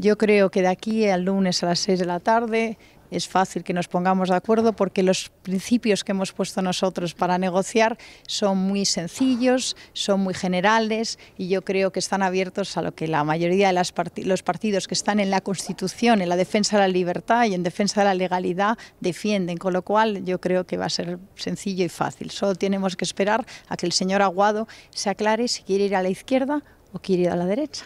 Yo creo que de aquí al lunes a las 6 de la tarde es fácil que nos pongamos de acuerdo porque los principios que hemos puesto nosotros para negociar son muy sencillos, son muy generales y yo creo que están abiertos a lo que la mayoría de los partidos que están en la Constitución, en la defensa de la libertad y en defensa de la legalidad defienden, con lo cual yo creo que va a ser sencillo y fácil. Solo tenemos que esperar a que el señor Aguado se aclare si quiere ir a la izquierda o quiere ir a la derecha.